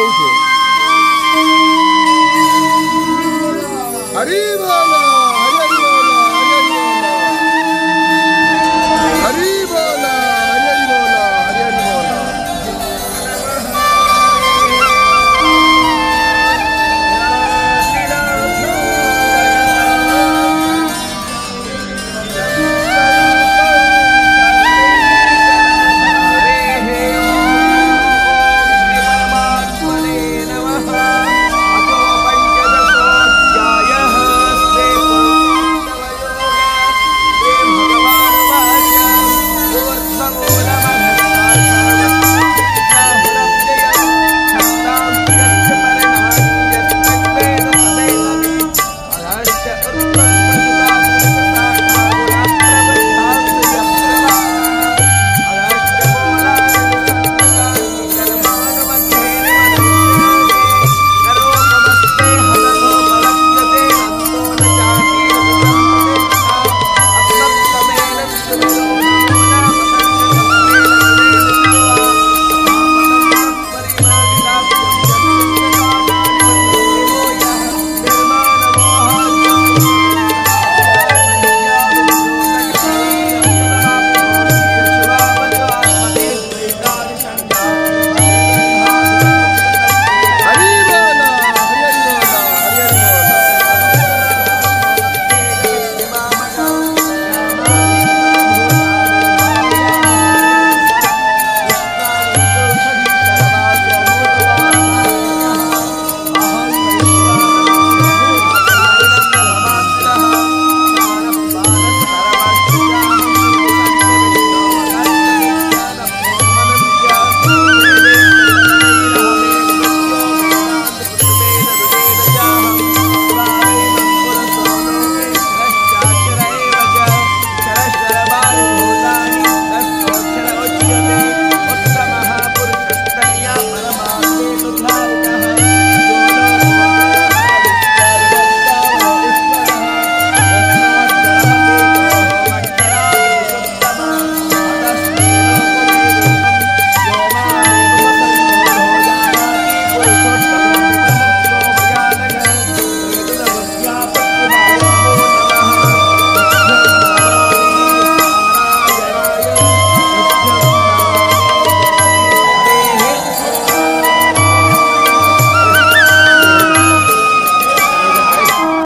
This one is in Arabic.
زوجها.